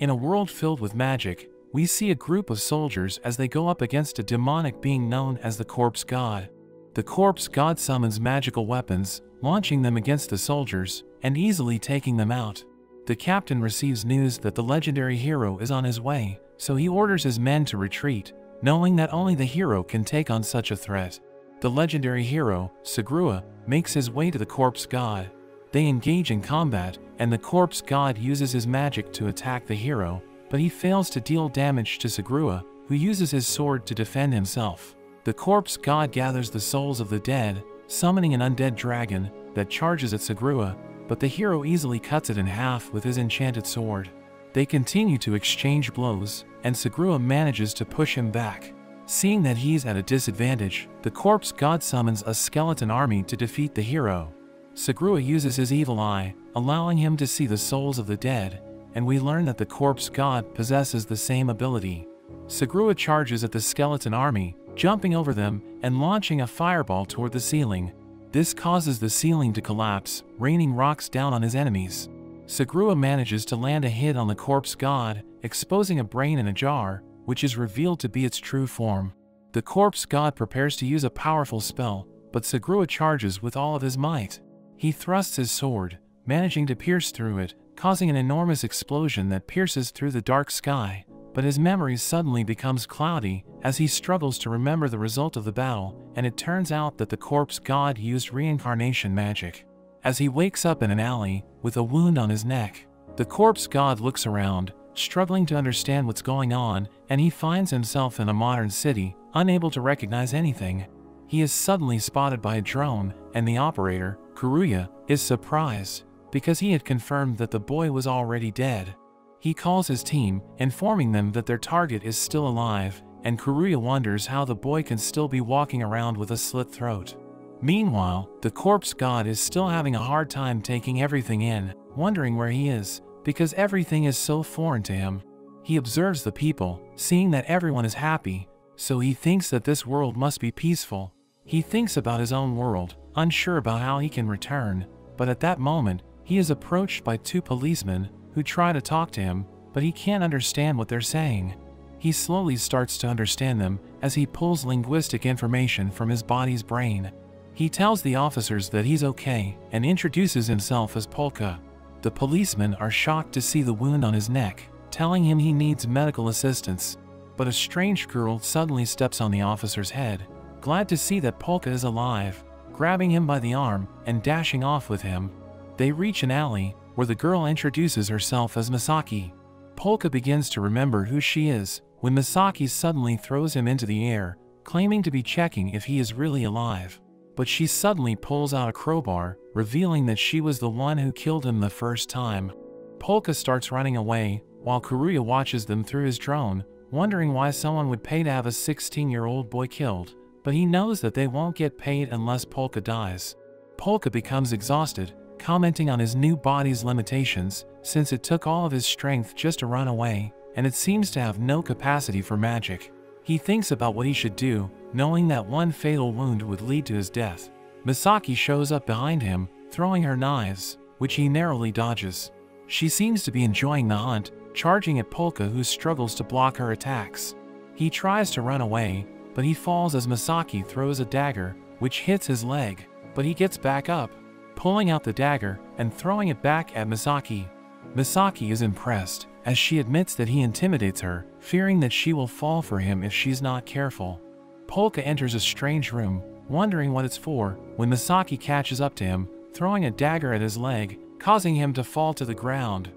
In a world filled with magic, we see a group of soldiers as they go up against a demonic being known as the Corpse God. The Corpse God summons magical weapons, launching them against the soldiers, and easily taking them out. The captain receives news that the legendary hero is on his way, so he orders his men to retreat, knowing that only the hero can take on such a threat. The legendary hero, Sagrua, makes his way to the Corpse God. They engage in combat, and the Corpse God uses his magic to attack the hero, but he fails to deal damage to Sagrua, who uses his sword to defend himself. The Corpse God gathers the souls of the dead, summoning an undead dragon that charges at Sagrua, but the hero easily cuts it in half with his enchanted sword. They continue to exchange blows, and Sagrua manages to push him back. Seeing that he's at a disadvantage, the Corpse God summons a skeleton army to defeat the hero. Sagrua uses his evil eye, allowing him to see the souls of the dead, and we learn that the Corpse God possesses the same ability. Sagrua charges at the skeleton army, jumping over them and launching a fireball toward the ceiling. This causes the ceiling to collapse, raining rocks down on his enemies. Sagrua manages to land a hit on the Corpse God, exposing a brain in a jar, which is revealed to be its true form. The Corpse God prepares to use a powerful spell, but Sagrua charges with all of his might. He thrusts his sword, managing to pierce through it, causing an enormous explosion that pierces through the dark sky, but his memory suddenly becomes cloudy as he struggles to remember the result of the battle, and it turns out that the Corpse God used reincarnation magic. As he wakes up in an alley, with a wound on his neck, the Corpse God looks around, struggling to understand what's going on, and he finds himself in a modern city, unable to recognize anything. He is suddenly spotted by a drone, and the operator, Kuruya, is surprised, because he had confirmed that the boy was already dead. He calls his team, informing them that their target is still alive, and Kuruya wonders how the boy can still be walking around with a slit throat. Meanwhile, the Corpse God is still having a hard time taking everything in, wondering where he is, because everything is so foreign to him. He observes the people, seeing that everyone is happy, so he thinks that this world must be peaceful. He thinks about his own world, unsure about how he can return, but at that moment, he is approached by two policemen, who try to talk to him, but he can't understand what they're saying. He slowly starts to understand them, as he pulls linguistic information from his body's brain. He tells the officers that he's okay, and introduces himself as Polka. The policemen are shocked to see the wound on his neck, telling him he needs medical assistance. But a strange girl suddenly steps on the officer's head, glad to see that Polka is alive, grabbing him by the arm, and dashing off with him. They reach an alley, where the girl introduces herself as Misaki. Polka begins to remember who she is, when Misaki suddenly throws him into the air, claiming to be checking if he is really alive. But she suddenly pulls out a crowbar, revealing that she was the one who killed him the first time. Polka starts running away, while Kuruya watches them through his drone, wondering why someone would pay to have a 16-year-old boy killed, but he knows that they won't get paid unless Polka dies. Polka becomes exhausted, commenting on his new body's limitations, since it took all of his strength just to run away, and it seems to have no capacity for magic. He thinks about what he should do, knowing that one fatal wound would lead to his death. Misaki shows up behind him, throwing her knives, which he narrowly dodges. She seems to be enjoying the hunt, charging at Polka, who struggles to block her attacks. He tries to run away, but he falls as Misaki throws a dagger, which hits his leg, but he gets back up, pulling out the dagger and throwing it back at Misaki. Misaki is impressed, as she admits that he intimidates her, fearing that she will fall for him if she's not careful. Polka enters a strange room, wondering what it's for, when Misaki catches up to him, throwing a dagger at his leg, causing him to fall to the ground.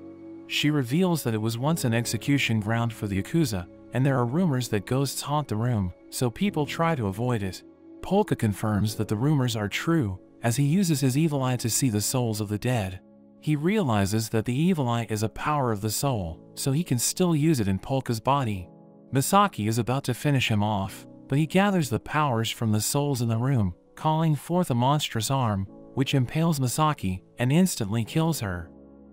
She reveals that it was once an execution ground for the Yakuza, and there are rumors that ghosts haunt the room, so people try to avoid it. Polka confirms that the rumors are true, as he uses his evil eye to see the souls of the dead. He realizes that the evil eye is a power of the soul, so he can still use it in Polka's body. Misaki is about to finish him off, but he gathers the powers from the souls in the room, calling forth a monstrous arm, which impales Misaki and instantly kills her.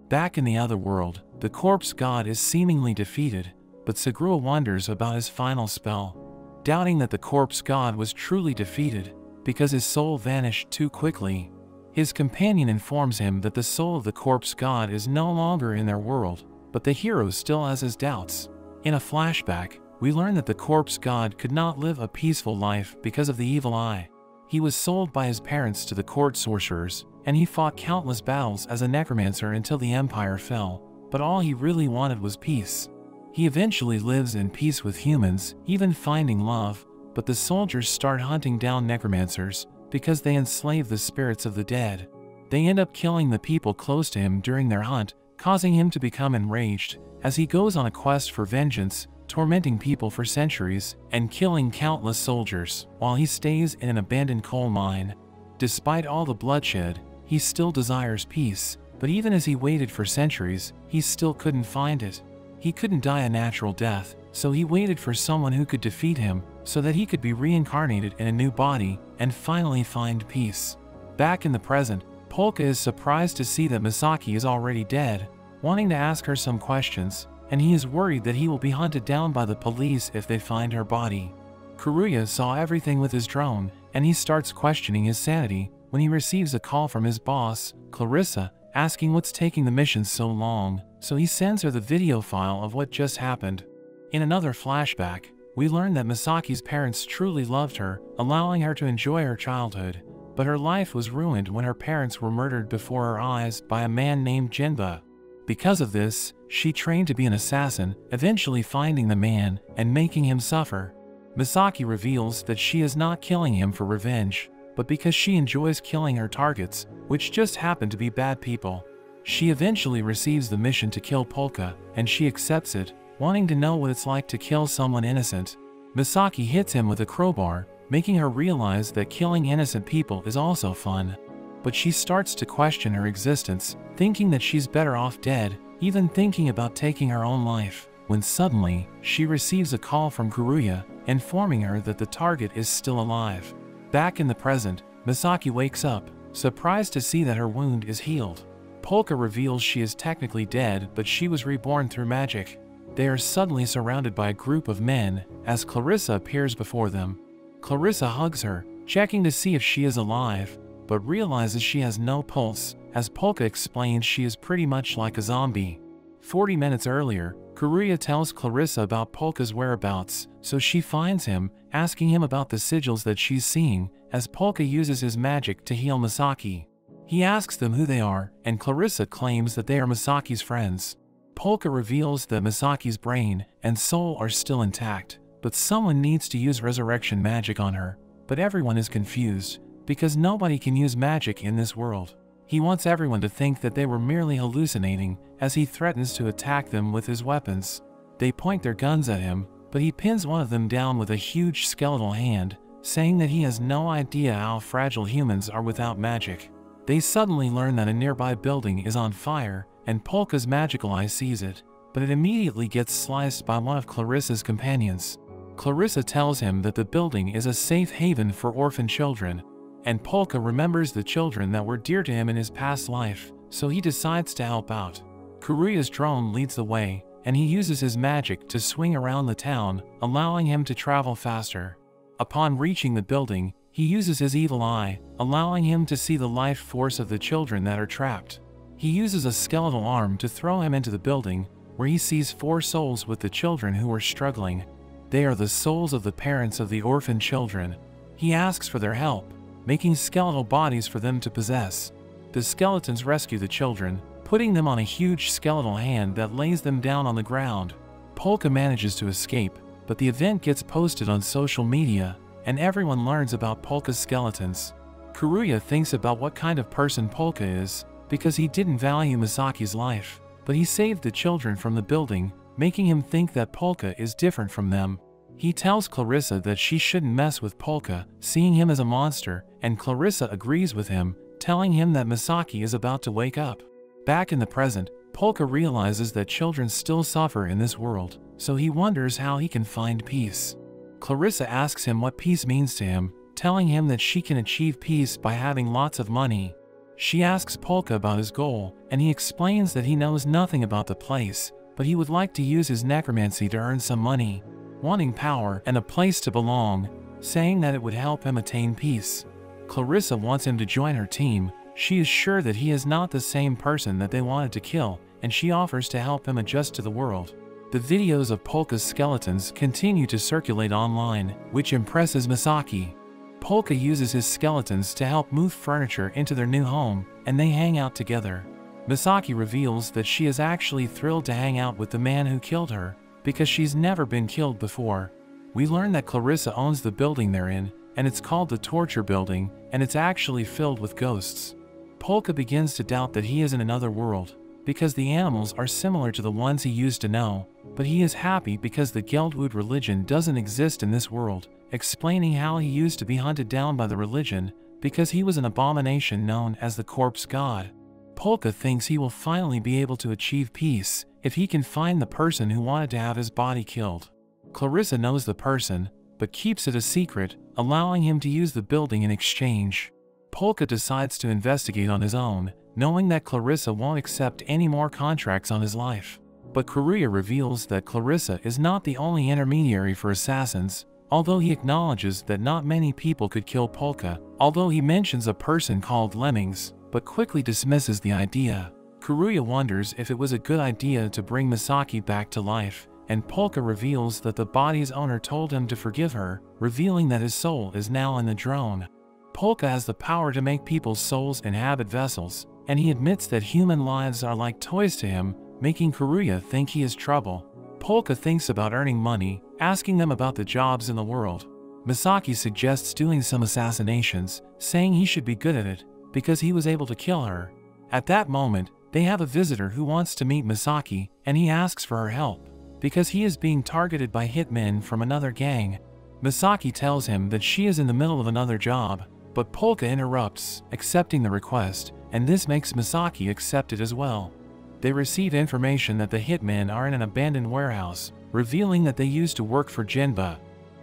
Back in the other world, the Corpse God is seemingly defeated, but Sagrua wonders about his final spell, doubting that the Corpse God was truly defeated, because his soul vanished too quickly. His companion informs him that the soul of the Corpse God is no longer in their world, but the hero still has his doubts. In a flashback, we learn that the Corpse God could not live a peaceful life because of the evil eye. He was sold by his parents to the court sorcerers, and he fought countless battles as a necromancer until the empire fell, but all he really wanted was peace. He eventually lives in peace with humans, even finding love, but the soldiers start hunting down necromancers because they enslave the spirits of the dead. They end up killing the people close to him during their hunt, causing him to become enraged, as he goes on a quest for vengeance, tormenting people for centuries and killing countless soldiers, while he stays in an abandoned coal mine. Despite all the bloodshed, he still desires peace, but even as he waited for centuries, he still couldn't find it. He couldn't die a natural death, so he waited for someone who could defeat him so that he could be reincarnated in a new body and finally find peace. Back in the present, Polka is surprised to see that Misaki is already dead, wanting to ask her some questions, and he is worried that he will be hunted down by the police if they find her body. Kuruya saw everything with his drone, and he starts questioning his sanity when he receives a call from his boss, Clarissa, asking what's taking the mission so long, so he sends her the video file of what just happened. In another flashback, we learn that Misaki's parents truly loved her, allowing her to enjoy her childhood, but her life was ruined when her parents were murdered before her eyes by a man named Jinba. Because of this, she trained to be an assassin, eventually finding the man and making him suffer. Misaki reveals that she is not killing him for revenge, but because she enjoys killing her targets, which just happen to be bad people. She eventually receives the mission to kill Polka, and she accepts it, wanting to know what it's like to kill someone innocent. Misaki hits him with a crowbar, making her realize that killing innocent people is also fun. But she starts to question her existence, thinking that she's better off dead, even thinking about taking her own life, when suddenly, she receives a call from Kuruya, informing her that the target is still alive. Back in the present, Misaki wakes up, surprised to see that her wound is healed. Polka reveals she is technically dead, but she was reborn through magic. They are suddenly surrounded by a group of men, as Clarissa appears before them. Clarissa hugs her, checking to see if she is alive, but realizes she has no pulse, as Polka explains she is pretty much like a zombie. 40 minutes earlier, Kuruya tells Clarissa about Polka's whereabouts, so she finds him, asking him about the sigils that she's seeing, as Polka uses his magic to heal Misaki. He asks them who they are, and Clarissa claims that they are Misaki's friends. Polka reveals that Misaki's brain and soul are still intact, but someone needs to use resurrection magic on her, but everyone is confused, because nobody can use magic in this world. He wants everyone to think that they were merely hallucinating, as he threatens to attack them with his weapons. They point their guns at him, but he pins one of them down with a huge skeletal hand, saying that he has no idea how fragile humans are without magic. They suddenly learn that a nearby building is on fire, and Polka's magical eye sees it, but it immediately gets sliced by one of Clarissa's companions. Clarissa tells him that the building is a safe haven for orphan children, and Polka remembers the children that were dear to him in his past life, so he decides to help out. Kuruya's drone leads the way, and he uses his magic to swing around the town, allowing him to travel faster. Upon reaching the building, he uses his evil eye, allowing him to see the life force of the children that are trapped. He uses a skeletal arm to throw him into the building, where he sees 4 souls with the children who are struggling. They are the souls of the parents of the orphan children. He asks for their help, making skeletal bodies for them to possess. The skeletons rescue the children, putting them on a huge skeletal hand that lays them down on the ground. Polka manages to escape, but the event gets posted on social media, and everyone learns about Polka's skeletons. Kuruya thinks about what kind of person Polka is, because he didn't value Misaki's life, but he saved the children from the building, making him think that Polka is different from them. He tells Clarissa that she shouldn't mess with Polka, seeing him as a monster, and Clarissa agrees with him, telling him that Misaki is about to wake up. Back in the present, Polka realizes that children still suffer in this world, so he wonders how he can find peace. Clarissa asks him what peace means to him, telling him that she can achieve peace by having lots of money. She asks Polka about his goal, and he explains that he knows nothing about the place, but he would like to use his necromancy to earn some money, wanting power and a place to belong, saying that it would help him attain peace. Clarissa wants him to join her team. She is sure that he is not the same person that they wanted to kill, and she offers to help him adjust to the world. The videos of Polka's skeletons continue to circulate online, which impresses Misaki. Polka uses his skeletons to help move furniture into their new home, and they hang out together. Misaki reveals that she is actually thrilled to hang out with the man who killed her, because she's never been killed before. We learn that Clarissa owns the building they're in, and it's called the Torture Building, and it's actually filled with ghosts. Polka begins to doubt that he is in another world, because the animals are similar to the ones he used to know, but he is happy because the Geldwood religion doesn't exist in this world, explaining how he used to be hunted down by the religion, because he was an abomination known as the Corpse God. Polka thinks he will finally be able to achieve peace, if he can find the person who wanted to have his body killed. Clarissa knows the person, but keeps it a secret, allowing him to use the building in exchange. Polka decides to investigate on his own, knowing that Clarissa won't accept any more contracts on his life. But Kuruya reveals that Clarissa is not the only intermediary for assassins, although he acknowledges that not many people could kill Polka, although he mentions a person called Lemmings, but quickly dismisses the idea. Kuruya wonders if it was a good idea to bring Misaki back to life, and Polka reveals that the body's owner told him to forgive her, revealing that his soul is now in the drone. Polka has the power to make people's souls inhabit vessels, and he admits that human lives are like toys to him, making Kuruya think he is trouble. Polka thinks about earning money, asking them about the jobs in the world. Misaki suggests doing some assassinations, saying he should be good at it, because he was able to kill her. At that moment, they have a visitor who wants to meet Misaki, and he asks for her help, because he is being targeted by hitmen from another gang. Misaki tells him that she is in the middle of another job, but Polka interrupts, accepting the request, and this makes Misaki accept it as well. They receive information that the hitmen are in an abandoned warehouse, revealing that they used to work for Jinba.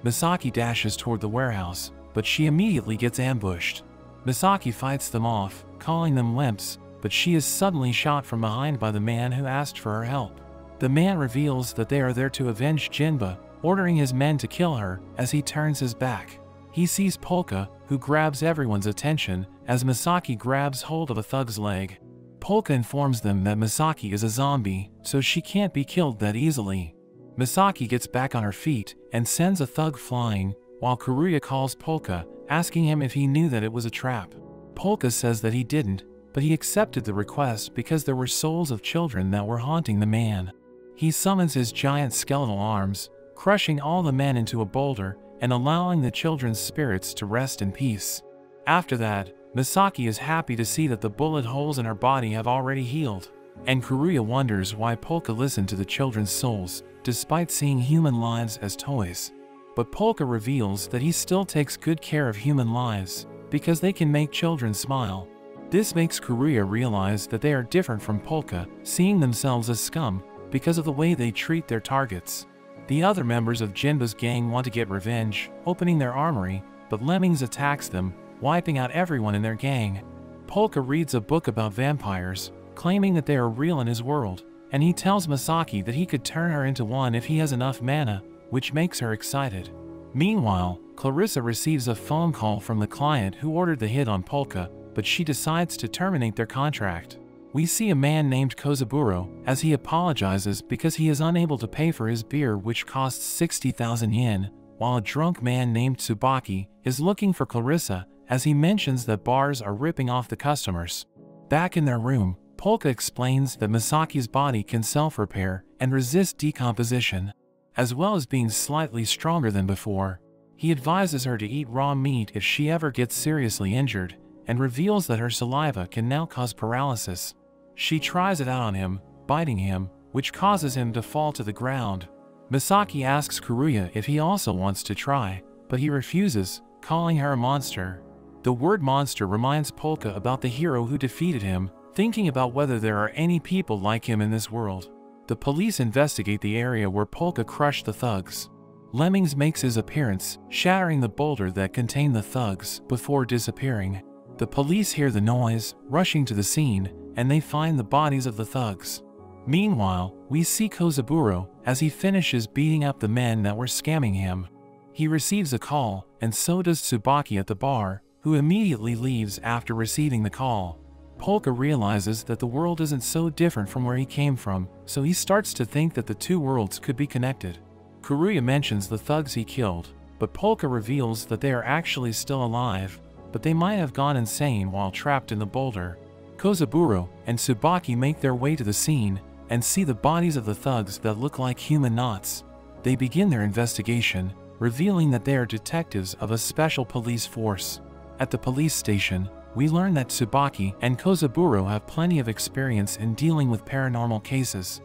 Misaki dashes toward the warehouse, but she immediately gets ambushed. Misaki fights them off, calling them wimps, but she is suddenly shot from behind by the man who asked for her help. The man reveals that they are there to avenge Jinba, ordering his men to kill her as he turns his back. He sees Polka, who grabs everyone's attention, as Misaki grabs hold of a thug's leg. Polka informs them that Misaki is a zombie, so she can't be killed that easily. Misaki gets back on her feet and sends a thug flying, while Kuruya calls Polka, asking him if he knew that it was a trap. Polka says that he didn't, but he accepted the request because there were souls of children that were haunting the man. He summons his giant skeletal arms, crushing all the men into a boulder and allowing the children's spirits to rest in peace. After that, Misaki is happy to see that the bullet holes in her body have already healed, and Kuruya wonders why Polka listened to the children's souls, despite seeing human lives as toys. But Polka reveals that he still takes good care of human lives, because they can make children smile. This makes Kuruya realize that they are different from Polka, seeing themselves as scum, because of the way they treat their targets. The other members of Jinba's gang want to get revenge, opening their armory, but Lemmings attacks them, wiping out everyone in their gang. Polka reads a book about vampires, claiming that they are real in his world, and he tells Misaki that he could turn her into one if he has enough mana, which makes her excited. Meanwhile, Clarissa receives a phone call from the client who ordered the hit on Polka, but she decides to terminate their contract. We see a man named Kozaburo, as he apologizes because he is unable to pay for his beer, which costs 60,000 yen, while a drunk man named Tsubaki is looking for Clarissa, as he mentions that bars are ripping off the customers. Back in their room, Polka explains that Misaki's body can self-repair and resist decomposition, as well as being slightly stronger than before. He advises her to eat raw meat if she ever gets seriously injured, and reveals that her saliva can now cause paralysis. She tries it out on him, biting him, which causes him to fall to the ground. Misaki asks Kuruya if he also wants to try, but he refuses, calling her a monster. The word monster reminds Polka about the hero who defeated him, thinking about whether there are any people like him in this world. The police investigate the area where Polka crushed the thugs. Lemmings makes his appearance, shattering the boulder that contained the thugs, before disappearing. The police hear the noise, rushing to the scene, and they find the bodies of the thugs. Meanwhile, we see Kozaburo, as he finishes beating up the men that were scamming him. He receives a call, and so does Tsubaki at the bar, who immediately leaves after receiving the call. Polka realizes that the world isn't so different from where he came from, so he starts to think that the two worlds could be connected. Kuruya mentions the thugs he killed, but Polka reveals that they are actually still alive, but they might have gone insane while trapped in the boulder. Kozaburo and Tsubaki make their way to the scene and see the bodies of the thugs that look like human knots. They begin their investigation, revealing that they are detectives of a special police force. At the police station, we learn that Tsubaki and Kozaburo have plenty of experience in dealing with paranormal cases.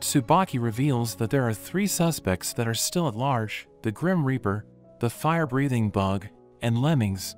Tsubaki reveals that there are three suspects that are still at large: the Grim Reaper, the fire-breathing bug, and Lemmings.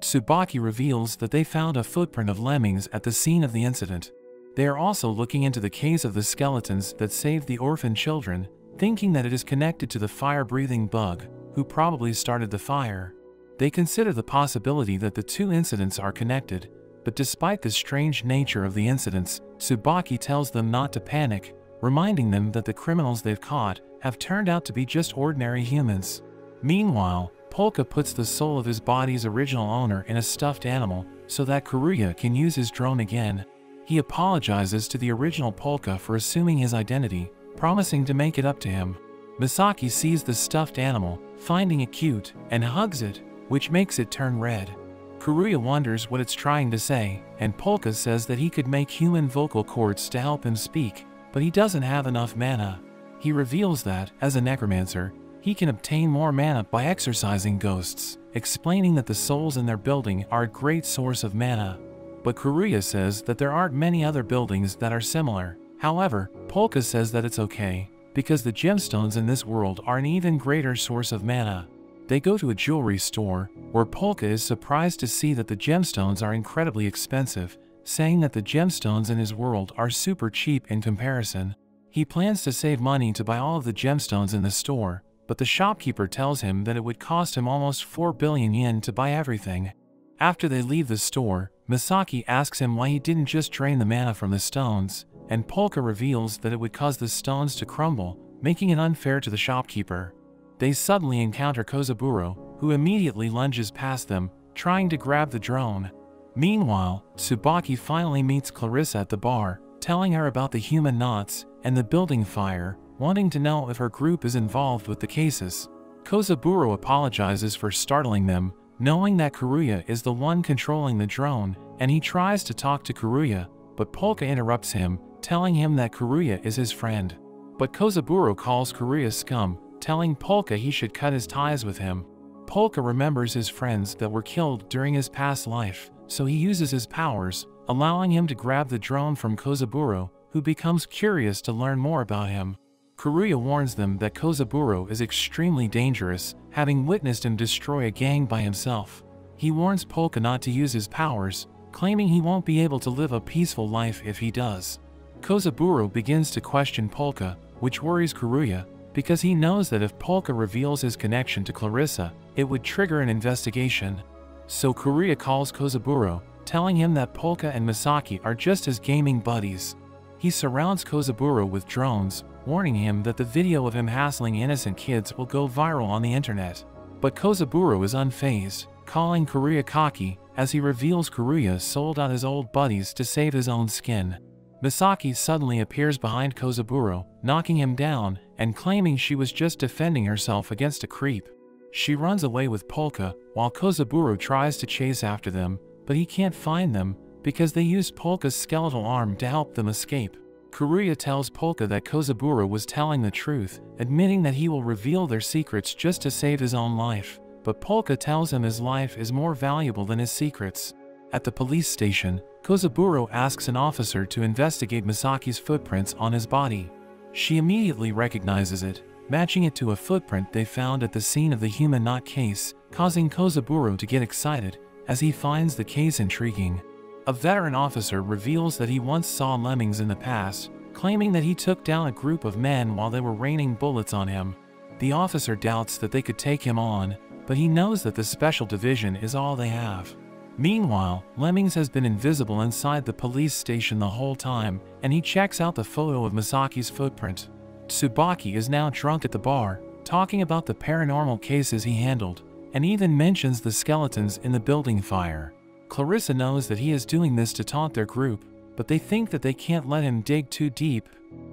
Tsubaki reveals that they found a footprint of Lemmings at the scene of the incident. They are also looking into the case of the skeletons that saved the orphan children, thinking that it is connected to the fire-breathing bug, who probably started the fire. They consider the possibility that the two incidents are connected, but despite the strange nature of the incidents, Tsubaki tells them not to panic, reminding them that the criminals they've caught have turned out to be just ordinary humans. Meanwhile, Polka puts the soul of his body's original owner in a stuffed animal so that Kuruya can use his drone again. He apologizes to the original Polka for assuming his identity, promising to make it up to him. Misaki sees the stuffed animal, finding it cute, and hugs it, which makes it turn red. Kuruya wonders what it's trying to say, and Polka says that he could make human vocal cords to help him speak, but he doesn't have enough mana. He reveals that, as a necromancer, he can obtain more mana by exorcising ghosts, explaining that the souls in their building are a great source of mana. But Kuruya says that there aren't many other buildings that are similar. However, Polka says that it's okay, because the gemstones in this world are an even greater source of mana. They go to a jewelry store, where Polka is surprised to see that the gemstones are incredibly expensive, saying that the gemstones in his world are super cheap in comparison. He plans to save money to buy all of the gemstones in the store, but the shopkeeper tells him that it would cost him almost 4 billion yen to buy everything. After they leave the store, Misaki asks him why he didn't just drain the mana from the stones, and Polka reveals that it would cause the stones to crumble, making it unfair to the shopkeeper. They suddenly encounter Kozaburo, who immediately lunges past them, trying to grab the drone. Meanwhile, Tsubaki finally meets Clarissa at the bar, telling her about the human knots and the building fire, wanting to know if her group is involved with the cases. Kozaburo apologizes for startling them, knowing that Kuruya is the one controlling the drone, and he tries to talk to Kuruya, but Polka interrupts him, telling him that Kuruya is his friend. But Kozaburo calls Kuruya scum, telling Polka he should cut his ties with him. Polka remembers his friends that were killed during his past life, so he uses his powers, allowing him to grab the drone from Kozaburo, who becomes curious to learn more about him. Kuruya warns them that Kozaburo is extremely dangerous, having witnessed him destroy a gang by himself. He warns Polka not to use his powers, claiming he won't be able to live a peaceful life if he does. Kozaburo begins to question Polka, which worries Kuruya, because he knows that if Polka reveals his connection to Clarissa, it would trigger an investigation. So Kuruya calls Kozaburo, telling him that Polka and Misaki are just his gaming buddies. He surrounds Kozaburo with drones, warning him that the video of him hassling innocent kids will go viral on the internet. But Kozaburo is unfazed, calling Kuruya cocky, as he reveals Kuruya sold out his old buddies to save his own skin. Misaki suddenly appears behind Kozaburo, knocking him down, and claiming she was just defending herself against a creep. She runs away with Polka, while Kozaburo tries to chase after them, but he can't find them, because they used Polka's skeletal arm to help them escape. Kuruya tells Polka that Kozaburo was telling the truth, admitting that he will reveal their secrets just to save his own life, but Polka tells him his life is more valuable than his secrets. At the police station, Kozaburo asks an officer to investigate Misaki's footprints on his body. She immediately recognizes it, matching it to a footprint they found at the scene of the human knot case, causing Kozaburo to get excited, as he finds the case intriguing. A veteran officer reveals that he once saw Lemmings in the past, claiming that he took down a group of men while they were raining bullets on him. The officer doubts that they could take him on, but he knows that the special division is all they have. Meanwhile, Lemmings has been invisible inside the police station the whole time, and he checks out the photo of Misaki's footprint. Tsubaki is now drunk at the bar, talking about the paranormal cases he handled, and even mentions the skeletons in the building fire. Clarissa knows that he is doing this to taunt their group, but they think that they can't let him dig too deep.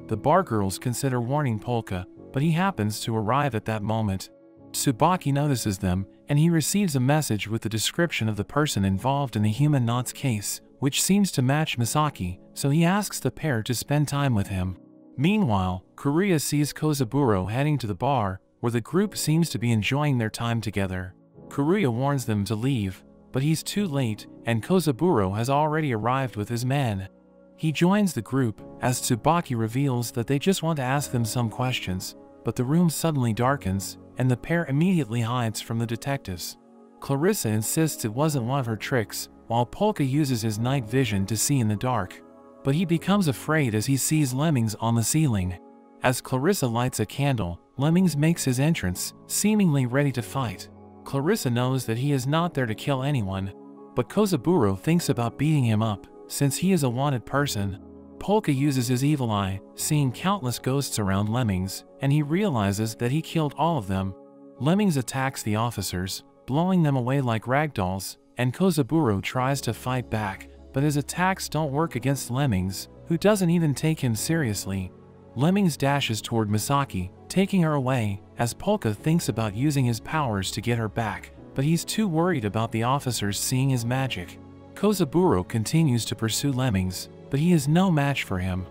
The bar girls consider warning Polka, but he happens to arrive at that moment. Tsubaki notices them, and he receives a message with the description of the person involved in the human knot's case, which seems to match Misaki, so he asks the pair to spend time with him. Meanwhile, Kuruya sees Kozaburo heading to the bar, where the group seems to be enjoying their time together. Kuruya warns them to leave, but he's too late, and Kozaburo has already arrived with his man. He joins the group, as Tsubaki reveals that they just want to ask them some questions, but the room suddenly darkens, and the pair immediately hides from the detectives. Clarissa insists it wasn't one of her tricks, while Polka uses his night vision to see in the dark. But he becomes afraid as he sees Lemmings on the ceiling. As Clarissa lights a candle, Lemmings makes his entrance, seemingly ready to fight. Clarissa knows that he is not there to kill anyone, but Kozaburo thinks about beating him up, since he is a wanted person. Polka uses his evil eye, seeing countless ghosts around Lemmings, and he realizes that he killed all of them. Lemmings attacks the officers, blowing them away like ragdolls, and Kozaburo tries to fight back, but his attacks don't work against Lemmings, who doesn't even take him seriously. Lemmings dashes toward Misaki, taking her away, as Polka thinks about using his powers to get her back, but he's too worried about the officers seeing his magic. Kozaburo continues to pursue Lemmings, but he is no match for him.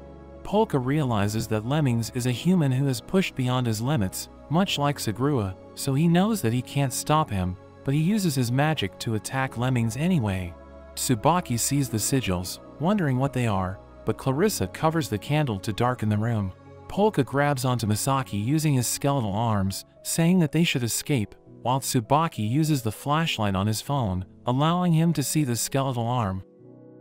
Polka realizes that Lemmings is a human who is pushed beyond his limits, much like Sagrua, so he knows that he can't stop him, but he uses his magic to attack Lemmings anyway. Tsubaki sees the sigils, wondering what they are, but Clarissa covers the candle to darken the room. Polka grabs onto Misaki using his skeletal arms, saying that they should escape, while Tsubaki uses the flashlight on his phone, allowing him to see the skeletal arm.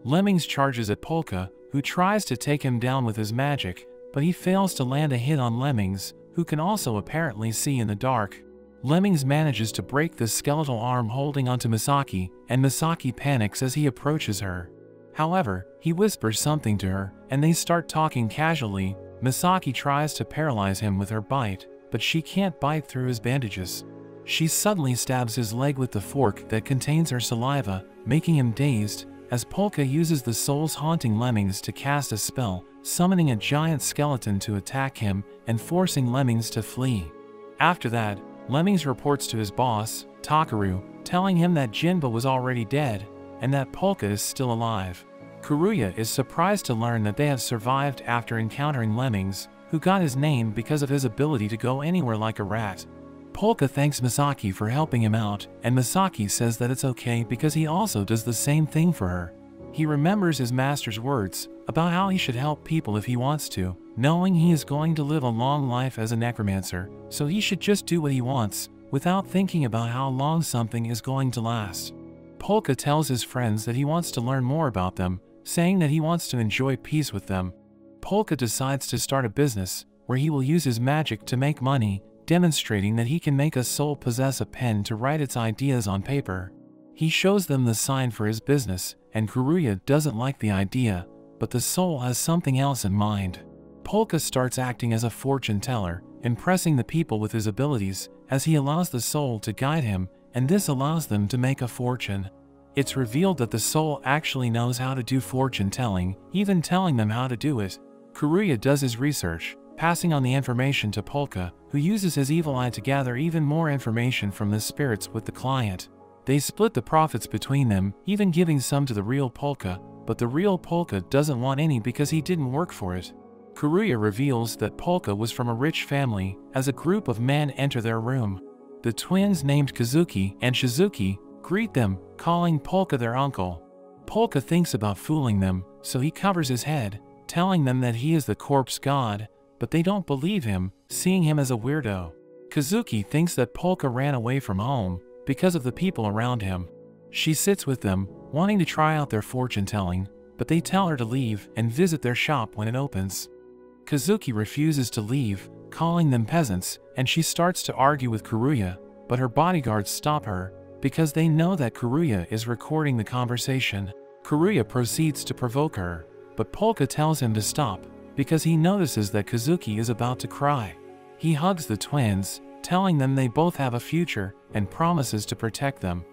Lemmings charges at Polka, who tries to take him down with his magic, but he fails to land a hit on Lemmings, who can also apparently see in the dark. Lemmings manages to break the skeletal arm holding onto Misaki, and Misaki panics as he approaches her. However, he whispers something to her, and they start talking casually. Misaki tries to paralyze him with her bite, but she can't bite through his bandages. She suddenly stabs his leg with the fork that contains her saliva, making him dazed, as Polka uses the soul's haunting Lemmings to cast a spell, summoning a giant skeleton to attack him and forcing Lemmings to flee. After that, Lemmings reports to his boss, Takaru, telling him that Jinba was already dead and that Polka is still alive. Kuruya is surprised to learn that they have survived after encountering Lemmings, who got his name because of his ability to go anywhere like a rat. Polka thanks Misaki for helping him out, and Misaki says that it's okay because he also does the same thing for her. He remembers his master's words about how he should help people if he wants to, knowing he is going to live a long life as a necromancer, so he should just do what he wants, without thinking about how long something is going to last. Polka tells his friends that he wants to learn more about them, saying that he wants to enjoy peace with them. Polka decides to start a business, where he will use his magic to make money, demonstrating that he can make a soul possess a pen to write its ideas on paper. He shows them the sign for his business, and Kuruya doesn't like the idea, but the soul has something else in mind. Polka starts acting as a fortune teller, impressing the people with his abilities, as he allows the soul to guide him, and this allows them to make a fortune. It's revealed that the soul actually knows how to do fortune telling, even telling them how to do it. Kuruya does his research, passing on the information to Polka, who uses his evil eye to gather even more information from the spirits with the client. They split the profits between them, even giving some to the real Polka, but the real Polka doesn't want any because he didn't work for it. Kuruya reveals that Polka was from a rich family, as a group of men enter their room. The twins named Kazuki and Shizuki greet them, calling Polka their uncle. Polka thinks about fooling them, so he covers his head, telling them that he is the Corpse God, but they don't believe him, seeing him as a weirdo. Kazuki thinks that Polka ran away from home because of the people around him. She sits with them, wanting to try out their fortune-telling, but they tell her to leave and visit their shop when it opens. Kazuki refuses to leave, calling them peasants, and she starts to argue with Kuruya, but her bodyguards stop her, because they know that Kuruya is recording the conversation. Kuruya proceeds to provoke her, but Polka tells him to stop, because he notices that Kazuki is about to cry. He hugs the twins, telling them they both have a future, and promises to protect them.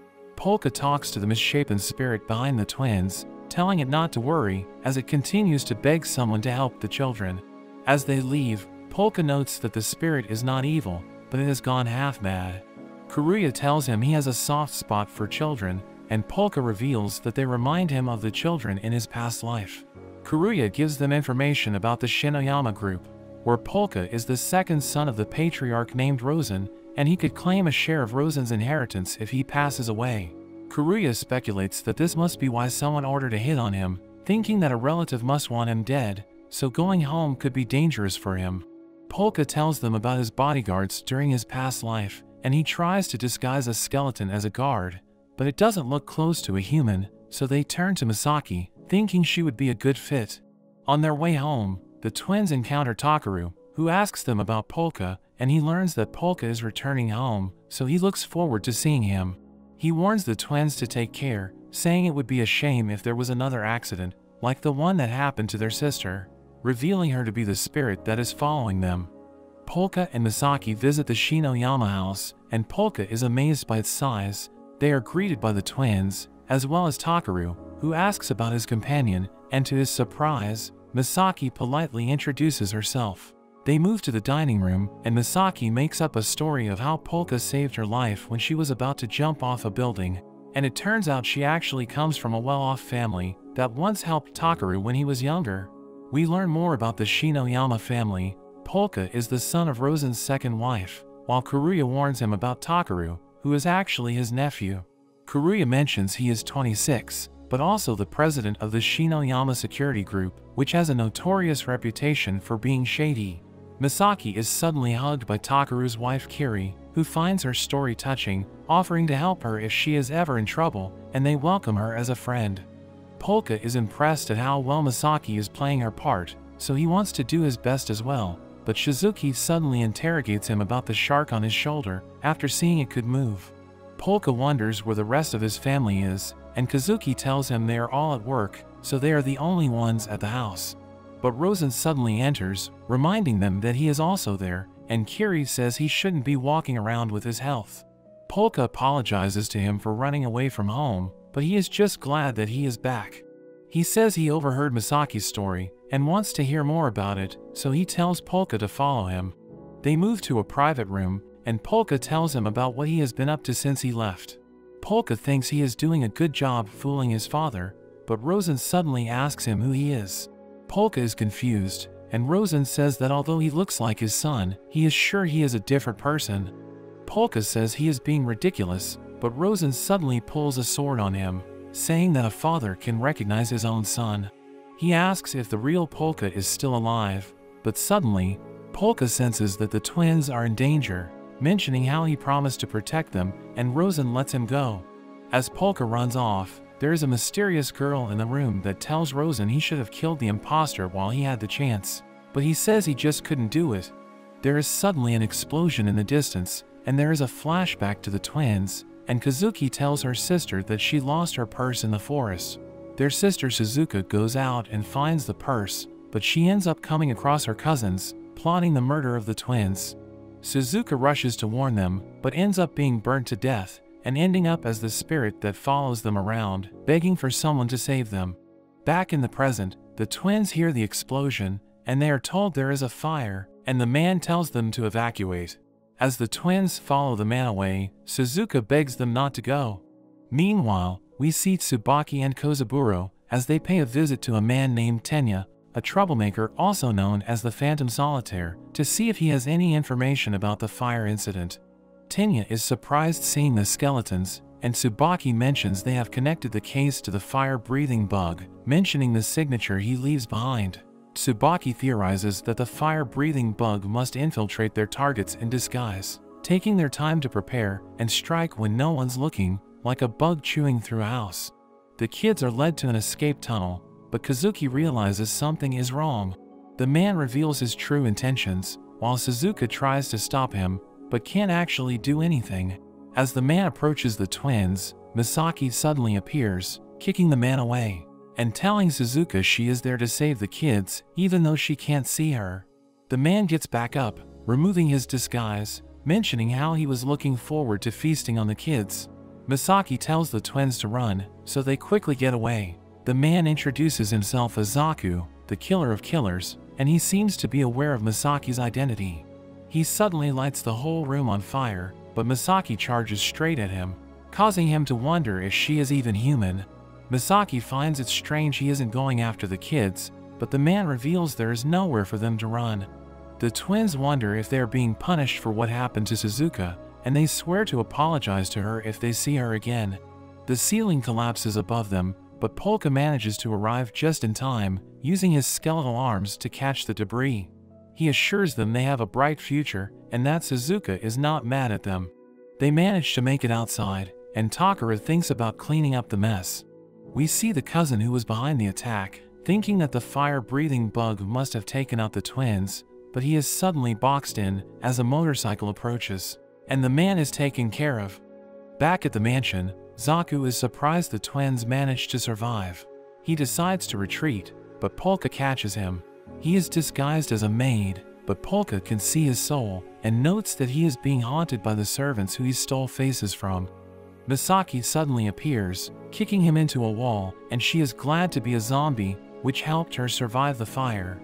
Polka talks to the misshapen spirit behind the twins, telling it not to worry, as it continues to beg someone to help the children. As they leave, Polka notes that the spirit is not evil, but it has gone half-mad. Kuruya tells him he has a soft spot for children, and Polka reveals that they remind him of the children in his past life. Kuruya gives them information about the Shinoyama group, where Polka is the second son of the patriarch named Rosen, and he could claim a share of Rosen's inheritance if he passes away. Kuruya speculates that this must be why someone ordered a hit on him, thinking that a relative must want him dead, so going home could be dangerous for him. Polka tells them about his bodyguards during his past life, and he tries to disguise a skeleton as a guard, but it doesn't look close to a human, so they turn to Misaki, thinking she would be a good fit. On their way home, the twins encounter Takaru, who asks them about Polka, and he learns that Polka is returning home, so he looks forward to seeing him. He warns the twins to take care, saying it would be a shame if there was another accident, like the one that happened to their sister, revealing her to be the spirit that is following them. Polka and Misaki visit the Shinoyama house, and Polka is amazed by its size. They are greeted by the twins, as well as Takaru, who asks about his companion, and to his surprise, Misaki politely introduces herself. They move to the dining room, and Misaki makes up a story of how Polka saved her life when she was about to jump off a building, and it turns out she actually comes from a well-off family that once helped Takaru when he was younger. We learn more about the Shinoyama family. Polka is the son of Rosen's second wife, while Kuruya warns him about Takaru, who is actually his nephew. Kuruya mentions he is 26, but also the president of the Shinoyama Security Group, which has a notorious reputation for being shady. Misaki is suddenly hugged by Takaru's wife Kiri, who finds her story touching, offering to help her if she is ever in trouble, and they welcome her as a friend. Polka is impressed at how well Misaki is playing her part, so he wants to do his best as well, but Shizuki suddenly interrogates him about the shark on his shoulder, after seeing it could move. Polka wonders where the rest of his family is, and Kazuki tells him they are all at work, so they are the only ones at the house. But Rosen suddenly enters, reminding them that he is also there, and Kiri says he shouldn't be walking around with his health. Polka apologizes to him for running away from home, but he is just glad that he is back. He says he overheard Misaki's story, and wants to hear more about it, so he tells Polka to follow him. They move to a private room, and Polka tells him about what he has been up to since he left. Polka thinks he is doing a good job fooling his father, but Rosen suddenly asks him who he is. Polka is confused, and Rosen says that although he looks like his son, he is sure he is a different person. Polka says he is being ridiculous, but Rosen suddenly pulls a sword on him, saying that a father can recognize his own son. He asks if the real Polka is still alive, but suddenly, Polka senses that the twins are in danger, mentioning how he promised to protect them, and Rosen lets him go. As Polka runs off, there is a mysterious girl in the room that tells Rosen he should have killed the imposter while he had the chance, but he says he just couldn't do it. There is suddenly an explosion in the distance, and there is a flashback to the twins, and Kazuki tells her sister that she lost her purse in the forest. Their sister Suzuka goes out and finds the purse, but she ends up coming across her cousins, plotting the murder of the twins. Suzuka rushes to warn them, but ends up being burnt to death, and ending up as the spirit that follows them around, begging for someone to save them. Back in the present, the twins hear the explosion, and they are told there is a fire, and the man tells them to evacuate. As the twins follow the man away, Suzuka begs them not to go. Meanwhile, we see Tsubaki and Kozaburo, as they pay a visit to a man named Tenya, a troublemaker also known as the Phantom Solitaire, to see if he has any information about the fire incident. Tenya is surprised seeing the skeletons, and Tsubaki mentions they have connected the case to the fire-breathing bug, mentioning the signature he leaves behind. Tsubaki theorizes that the fire-breathing bug must infiltrate their targets in disguise, taking their time to prepare and strike when no one's looking, like a bug chewing through a house. The kids are led to an escape tunnel, but Kazuki realizes something is wrong. The man reveals his true intentions, while Suzuka tries to stop him, but can't actually do anything. As the man approaches the twins, Misaki suddenly appears, kicking the man away, and telling Suzuka she is there to save the kids, even though she can't see her. The man gets back up, removing his disguise, mentioning how he was looking forward to feasting on the kids. Misaki tells the twins to run, so they quickly get away. The man introduces himself as Zaku, the killer of killers, and he seems to be aware of Misaki's identity. He suddenly lights the whole room on fire, but Misaki charges straight at him, causing him to wonder if she is even human. Misaki finds it strange he isn't going after the kids, but the man reveals there is nowhere for them to run. The twins wonder if they are being punished for what happened to Suzuka, and they swear to apologize to her if they see her again. The ceiling collapses above them, but Polka manages to arrive just in time, using his skeletal arms to catch the debris. He assures them they have a bright future, and that Suzuka is not mad at them. They manage to make it outside, and Takaru thinks about cleaning up the mess. We see the cousin who was behind the attack, thinking that the fire-breathing bug must have taken out the twins, but he is suddenly boxed in as a motorcycle approaches, and the man is taken care of. Back at the mansion, Zaku is surprised the twins managed to survive. He decides to retreat, but Polka catches him. He is disguised as a maid, but Polka can see his soul and notes that he is being haunted by the servants who he stole faces from. Misaki suddenly appears, kicking him into a wall, and she is glad to be a zombie, which helped her survive the fire.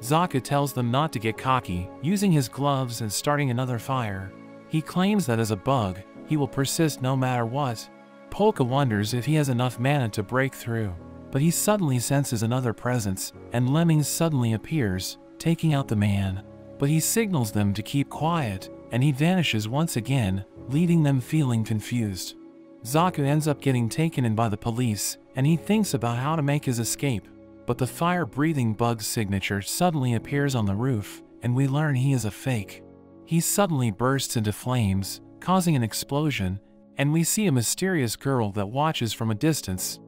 Zaku tells them not to get cocky, using his gloves and starting another fire. He claims that as a bug, he will persist no matter what. Polka wonders if he has enough mana to break through, but he suddenly senses another presence, and Lemmings suddenly appears, taking out the man. But he signals them to keep quiet, and he vanishes once again, leaving them feeling confused. Zaku ends up getting taken in by the police, and he thinks about how to make his escape. But the fire-breathing bug's signature suddenly appears on the roof, and we learn he is a fake. He suddenly bursts into flames, causing an explosion, and we see a mysterious girl that watches from a distance.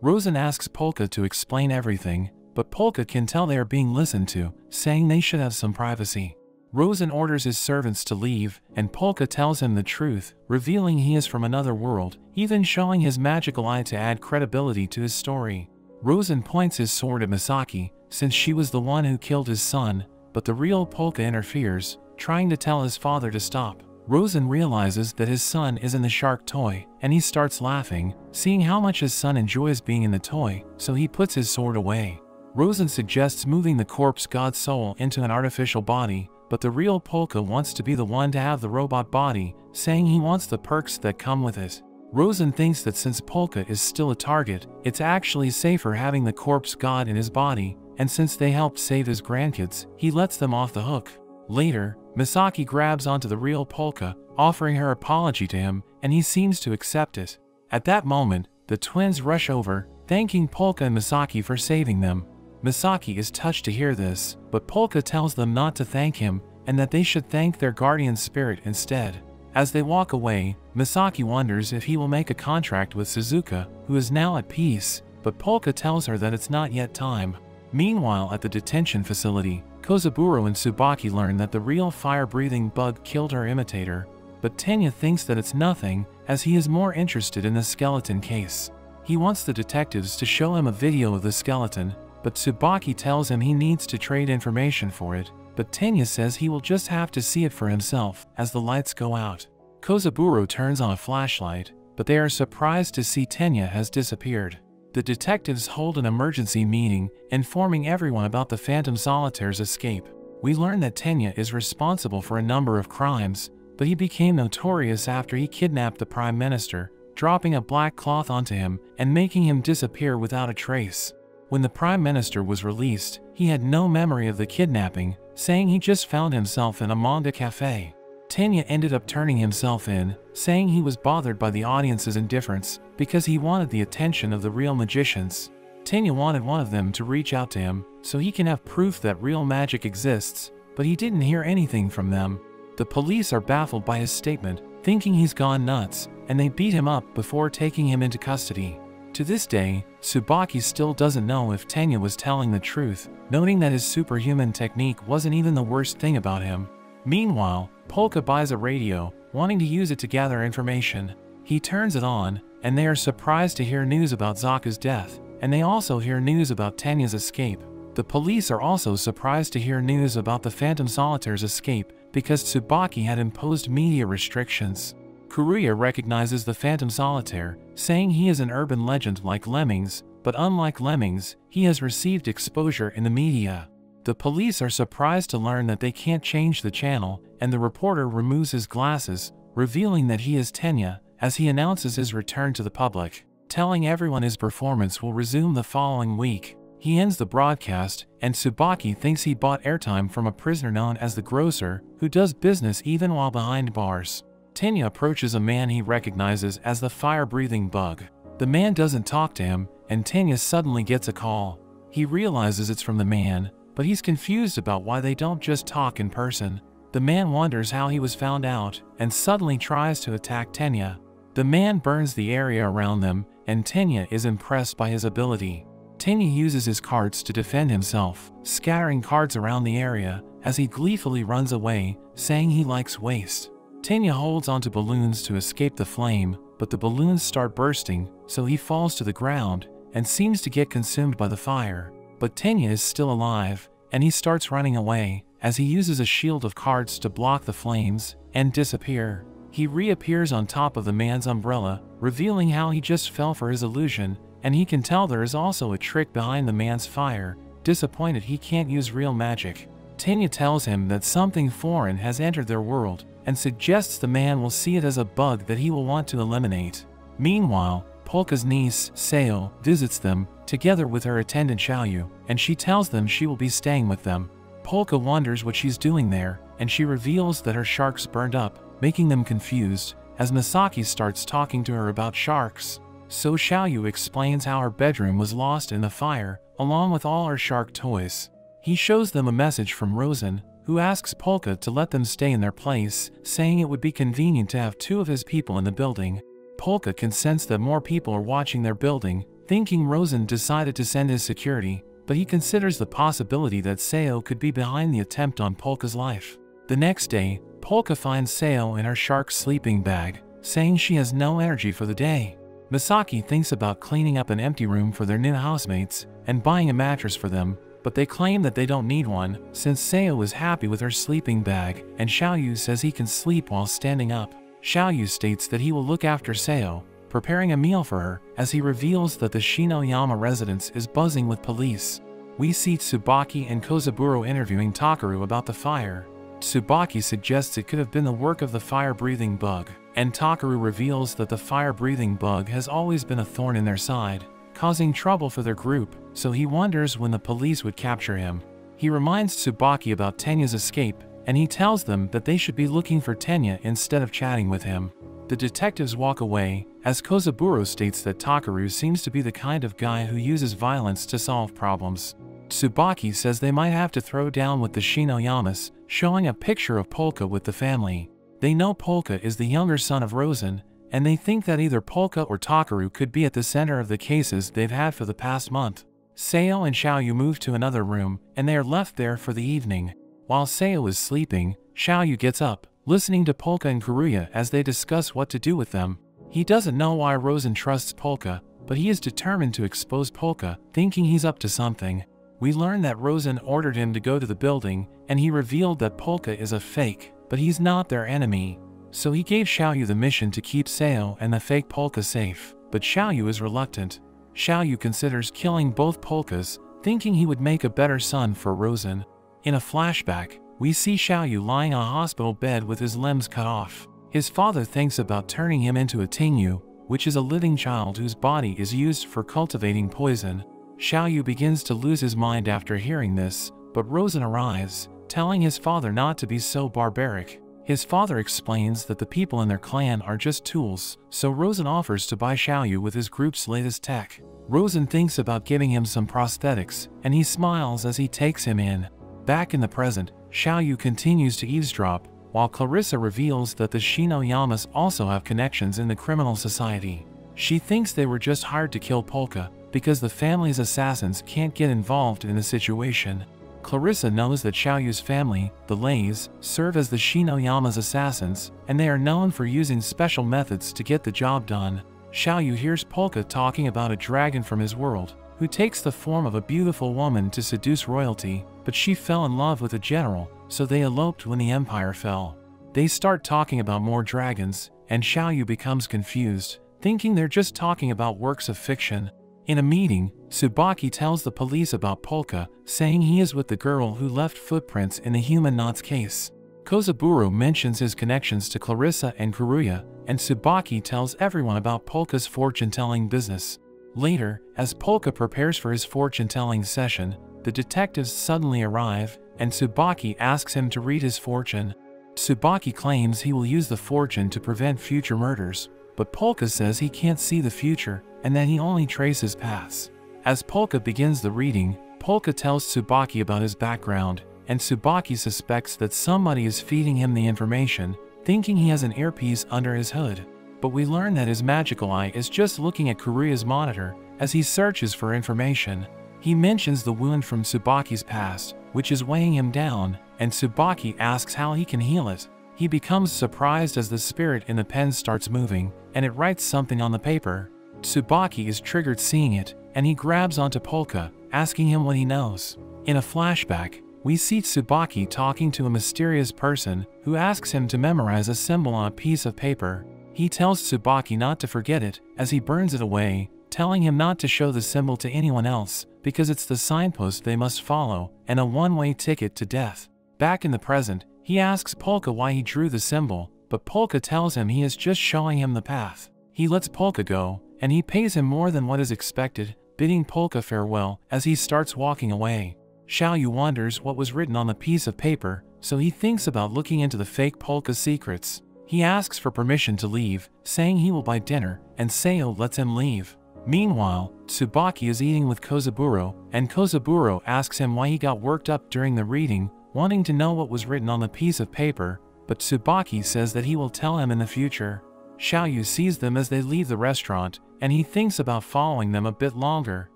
Rosen asks Polka to explain everything, but Polka can tell they are being listened to, saying they should have some privacy. Rosen orders his servants to leave, and Polka tells him the truth, revealing he is from another world, even showing his magical eye to add credibility to his story. Rosen points his sword at Misaki, since she was the one who killed his son, but the real Polka interferes, trying to tell his father to stop. Rosen realizes that his son is in the shark toy, and he starts laughing, seeing how much his son enjoys being in the toy, so he puts his sword away. Rosen suggests moving the corpse god's soul into an artificial body, but the real Polka wants to be the one to have the robot body, saying he wants the perks that come with it. Rosen thinks that since Polka is still a target, it's actually safer having the corpse god in his body, and since they helped save his grandkids, he lets them off the hook. Later, Misaki grabs onto the real Polka, offering her apology to him, and he seems to accept it. At that moment, the twins rush over, thanking Polka and Misaki for saving them. Misaki is touched to hear this, but Polka tells them not to thank him, and that they should thank their guardian spirit instead. As they walk away, Misaki wonders if he will make a contract with Suzuka, who is now at peace, but Polka tells her that it's not yet time. Meanwhile, at the detention facility, Kozaburo and Tsubaki learn that the real fire-breathing bug killed her imitator, but Tenya thinks that it's nothing, as he is more interested in the skeleton case. He wants the detectives to show him a video of the skeleton, but Tsubaki tells him he needs to trade information for it, but Tenya says he will just have to see it for himself as the lights go out. Kozaburo turns on a flashlight, but they are surprised to see Tenya has disappeared. The detectives hold an emergency meeting, informing everyone about the Phantom Solitaire's escape. We learn that Tenya is responsible for a number of crimes, but he became notorious after he kidnapped the Prime Minister, dropping a black cloth onto him and making him disappear without a trace. When the Prime Minister was released, he had no memory of the kidnapping, saying he just found himself in a manga cafe. Tenya ended up turning himself in, saying he was bothered by the audience's indifference because he wanted the attention of the real magicians. Tenya wanted one of them to reach out to him so he can have proof that real magic exists, but he didn't hear anything from them. The police are baffled by his statement, thinking he's gone nuts, and they beat him up before taking him into custody. To this day, Tsubaki still doesn't know if Tenya was telling the truth, noting that his superhuman technique wasn't even the worst thing about him. Meanwhile, Polka buys a radio, wanting to use it to gather information. He turns it on, and they are surprised to hear news about Zaku's death, and they also hear news about Tenya's escape. The police are also surprised to hear news about the Phantom Solitaire's escape because Tsubaki had imposed media restrictions. Kuruya recognizes the Phantom Solitaire, saying he is an urban legend like Lemmings, but unlike Lemmings, he has received exposure in the media. The police are surprised to learn that they can't change the channel, and the reporter removes his glasses, revealing that he is Tenya, as he announces his return to the public, telling everyone his performance will resume the following week. He ends the broadcast, and Tsubaki thinks he bought airtime from a prisoner known as the Grocer, who does business even while behind bars. Tenya approaches a man he recognizes as the fire-breathing bug. The man doesn't talk to him, and Tenya suddenly gets a call. He realizes it's from the man, but he's confused about why they don't just talk in person. The man wonders how he was found out, and suddenly tries to attack Tenya. The man burns the area around them, and Tenya is impressed by his ability. Tenya uses his cards to defend himself, scattering cards around the area, as he gleefully runs away, saying he likes waste. Tenya holds onto balloons to escape the flame, but the balloons start bursting, so he falls to the ground, and seems to get consumed by the fire. But Tenya is still alive, and he starts running away, as he uses a shield of cards to block the flames and disappear. He reappears on top of the man's umbrella, revealing how he just fell for his illusion, and he can tell there is also a trick behind the man's fire, disappointed he can't use real magic. Tenya tells him that something foreign has entered their world, and suggests the man will see it as a bug that he will want to eliminate. Meanwhile, Polka's niece, Seo, visits them, together with her attendant Xiaoyu, and she tells them she will be staying with them. Polka wonders what she's doing there, and she reveals that her sharks burned up, making them confused, as Misaki starts talking to her about sharks. So Xiaoyu explains how her bedroom was lost in the fire, along with all her shark toys. He shows them a message from Rosen, who asks Polka to let them stay in their place, saying it would be convenient to have two of his people in the building. Polka can sense that more people are watching their building, thinking Rosen decided to send his security, but he considers the possibility that Seo could be behind the attempt on Polka's life. The next day, Polka finds Seo in her shark's sleeping bag, saying she has no energy for the day. Misaki thinks about cleaning up an empty room for their new housemates and buying a mattress for them, but they claim that they don't need one, since Seo is happy with her sleeping bag, and Xiaoyu says he can sleep while standing up. Xiaoyu states that he will look after Seo, preparing a meal for her, as he reveals that the Shinoyama residence is buzzing with police. We see Tsubaki and Kozaburo interviewing Takaru about the fire. Tsubaki suggests it could have been the work of the fire-breathing bug, and Takaru reveals that the fire-breathing bug has always been a thorn in their side, causing trouble for their group, so he wonders when the police would capture him. He reminds Tsubaki about Tenya's escape, and he tells them that they should be looking for Tenya instead of chatting with him. The detectives walk away, as Kozaburo states that Takaru seems to be the kind of guy who uses violence to solve problems. Tsubaki says they might have to throw down with the Shinoyamas, showing a picture of Polka with the family. They know Polka is the younger son of Rosen, and they think that either Polka or Takaru could be at the center of the cases they've had for the past month. Seo and Xiaoyu move to another room, and they are left there for the evening. While Seo is sleeping, Xiaoyu gets up, listening to Polka and Kuruya as they discuss what to do with them. He doesn't know why Rosen trusts Polka, but he is determined to expose Polka, thinking he's up to something. We learn that Rosen ordered him to go to the building, and he revealed that Polka is a fake, but he's not their enemy. So he gave Xiaoyu the mission to keep Seo and the fake Polka safe, but Xiaoyu is reluctant. Xiaoyu considers killing both Polkas, thinking he would make a better son for Rosen. In a flashback, we see Xiaoyu lying on a hospital bed with his limbs cut off. His father thinks about turning him into a Tenya, which is a living child whose body is used for cultivating poison. Xiaoyu begins to lose his mind after hearing this, but Rosen arrives, telling his father not to be so barbaric. His father explains that the people in their clan are just tools, so Rosen offers to buy Xiaoyu with his group's latest tech. Rosen thinks about giving him some prosthetics, and he smiles as he takes him in. Back in the present, Xiaoyu continues to eavesdrop, while Clarissa reveals that the Shinoyamas also have connections in the criminal society. She thinks they were just hired to kill Polka, because the family's assassins can't get involved in the situation. Clarissa knows that Xiaoyu's family, the Lays, serve as the Shinoyama's assassins, and they are known for using special methods to get the job done. Xiaoyu hears Polka talking about a dragon from his world, who takes the form of a beautiful woman to seduce royalty, but she fell in love with a general, so they eloped when the empire fell. They start talking about more dragons, and Xiaoyu becomes confused, thinking they're just talking about works of fiction. In a meeting, Tsubaki tells the police about Polka, saying he is with the girl who left footprints in the human knot's case. Kozaburo mentions his connections to Clarissa and Kuruya, and Tsubaki tells everyone about Polka's fortune-telling business. Later, as Polka prepares for his fortune-telling session, the detectives suddenly arrive, and Tsubaki asks him to read his fortune. Tsubaki claims he will use the fortune to prevent future murders, but Polka says he can't see the future, and that he only traces paths. As Polka begins the reading, Polka tells Tsubaki about his background, and Tsubaki suspects that somebody is feeding him the information, thinking he has an earpiece under his hood. But we learn that his magical eye is just looking at Kuruya's monitor as he searches for information. He mentions the wound from Tsubaki's past, which is weighing him down, and Tsubaki asks how he can heal it. He becomes surprised as the spirit in the pen starts moving, and it writes something on the paper. Tsubaki is triggered seeing it, and he grabs onto Polka, asking him what he knows. In a flashback, we see Tsubaki talking to a mysterious person who asks him to memorize a symbol on a piece of paper. He tells Tsubaki not to forget it as he burns it away, telling him not to show the symbol to anyone else because it's the signpost they must follow and a one-way ticket to death. Back in the present, he asks Polka why he drew the symbol, but Polka tells him he is just showing him the path. He lets Polka go, and he pays him more than what is expected, bidding Polka farewell as he starts walking away. Xiaoyu wonders what was written on the piece of paper, so he thinks about looking into the fake Polka secrets. He asks for permission to leave, saying he will buy dinner, and Seo lets him leave. Meanwhile, Tsubaki is eating with Kozaburo, and Kozaburo asks him why he got worked up during the reading, wanting to know what was written on the piece of paper, but Tsubaki says that he will tell him in the future. Xiaoyu sees them as they leave the restaurant, and he thinks about following them a bit longer.